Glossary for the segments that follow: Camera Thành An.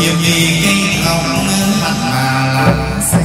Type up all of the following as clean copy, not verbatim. nhiều vì cây ngọc mặt mà lá xanh.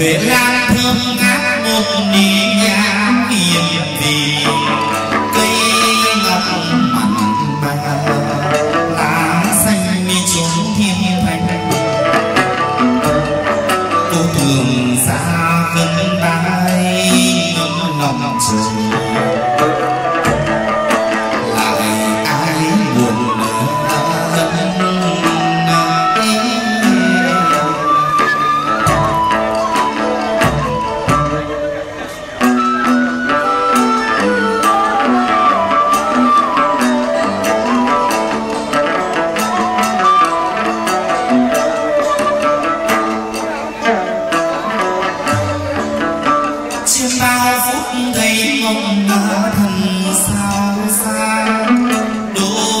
Huệ Lan thơm ngát một nỉ nhang hiền vì cây ngọc mặn mà lá xanh mi trốn thiên thanh. Cô thường xa vân tay ngấm lòng trời lại ai buồn nở. Hãy subscribe cho kênh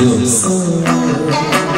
Camera Thành An.